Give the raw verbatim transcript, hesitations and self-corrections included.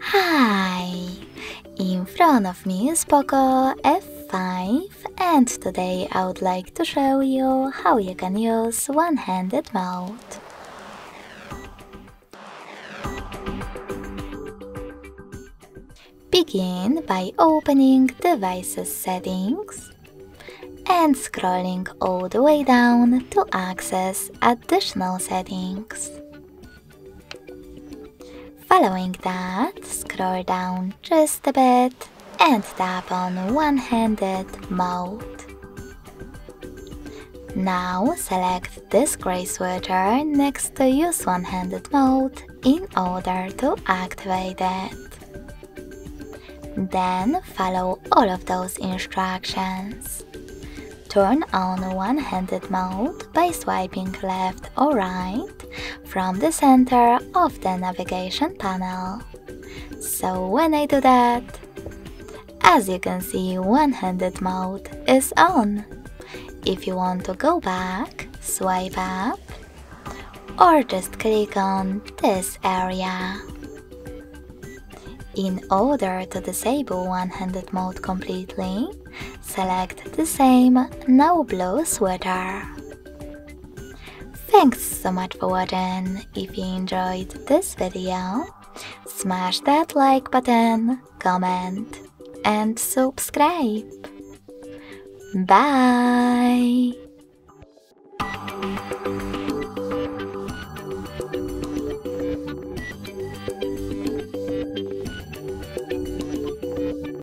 Hi! In front of me is Poco F five, and today I would like to show you how you can use one-handed mode. Begin by opening Devices Settings and scrolling all the way down to access Additional Settings. Following that, scroll down just a bit and tap on one-handed mode. Now select this gray sweater next to Use One-Handed Mode in order to activate it. Then follow all of those instructions. Turn on one-handed mode by swiping left or right from the center of the navigation panel. So when I do that, as you can see, one-handed mode is on. If you want to go back, swipe up or just click on this area. In order to disable one-handed mode completely, select the same now blue sweater. Thanks so much for watching. If you enjoyed this video, smash that like button, comment and subscribe. Bye!